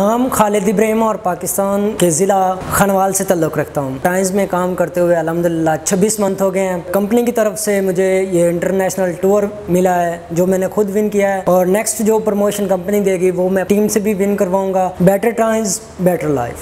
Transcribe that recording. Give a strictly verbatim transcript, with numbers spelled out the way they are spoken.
नाम खालिद इब्राहिम और पाकिस्तान के ज़िला खन्नावाल से ताल्लुक़ रखता हूँ। टाइम्स में काम करते हुए अल्हम्दुलिल्लाह छब्बीस मंथ हो गए हैं। कंपनी की तरफ से मुझे ये इंटरनेशनल टूर मिला है जो मैंने खुद विन किया है, और नेक्स्ट जो प्रमोशन कंपनी देगी वो मैं टीम से भी विन करवाऊँगा। Better times better life.